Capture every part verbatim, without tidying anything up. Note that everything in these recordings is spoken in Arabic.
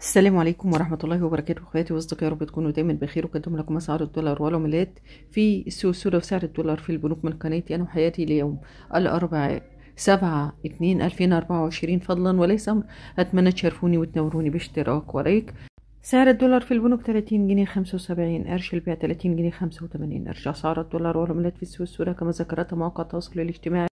السلام عليكم ورحمه الله وبركاته اخواتي واصدقائي، يا رب تكونوا دايما بخير. وقدم لكم اسعار الدولار والعملات في السوق السوداء وسعر الدولار في البنوك من قناتي انا وحياتي ليوم الاربعاء سبعة اتنين الفين اربعة وعشرين، فضلا وليس امر. اتمنى تشرفوني وتنوروني باشتراك ولايك. سعر الدولار في البنوك تلاتين جنيه خمسة وسبعين قرش، البيع تلاتين جنيه خمسة وتمانين قرش. اسعار الدولار والعملات في السوق السوداء كما ذكرت مواقع التواصل الاجتماعي،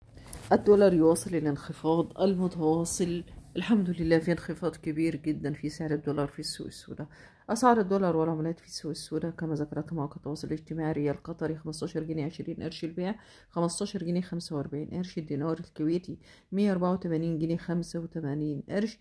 الدولار يواصل الانخفاض المتواصل، الحمد لله في انخفاض كبير جدا في سعر الدولار في السوق السوداء. اسعار الدولار والعملات في السوق السوداء كما ذكرت مواقع التواصل الاجتماعي، ريال قطري خمستاشر جنيه عشرين قرش، البيع خمستاشر جنيه خمسة واربعين قرش، الدينار الكويتي مية اربعة وتمانين جنيه خمسة وتمانين قرش،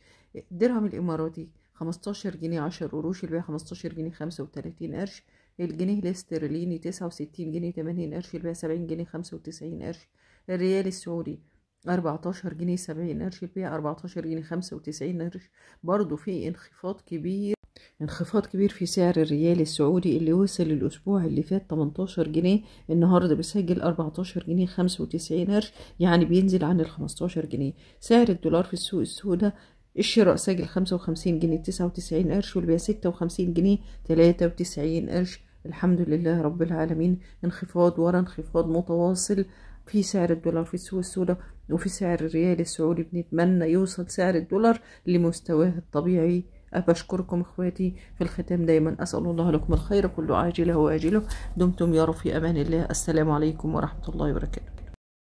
الدرهم الاماراتي خمستاشر جنيه عشرة قروش، البيع خمستاشر جنيه خمسة وتلاتين قرش، الجنيه الاسترليني تسعة وستين جنيه تمانين قرش، البيع سبعين جنيه خمسة وتسعين قرش، الريال السعودي اربعتاشر جنيه سبعين قرش، البيع اربعتاشر جنيه خمسة وتسعين قرش. برضو في انخفاض كبير انخفاض كبير في سعر الريال السعودي اللي وصل الاسبوع اللي فات تمنتاشر جنيه، النهارده بيسجل اربعتاشر جنيه خمسة وتسعين قرش، يعني بينزل عن ال خمستاشر جنيه. سعر الدولار في السوق السوداء الشراء سجل خمسة وخمسين جنيه تسعة وتسعين قرش، والبيع ستة وخمسين جنيه تلاتة وتسعين قرش. الحمد لله رب العالمين، انخفاض ورا انخفاض متواصل في سعر الدولار في السوق السوداء وفي سعر الريال السعودي. بنتمنى يوصل سعر الدولار لمستواه الطبيعي. أشكركم إخواتي. في الختام دايما أسأل الله لكم الخير كله عاجله وآجله. دمتم يا رب في أمان الله. السلام عليكم ورحمة الله وبركاته.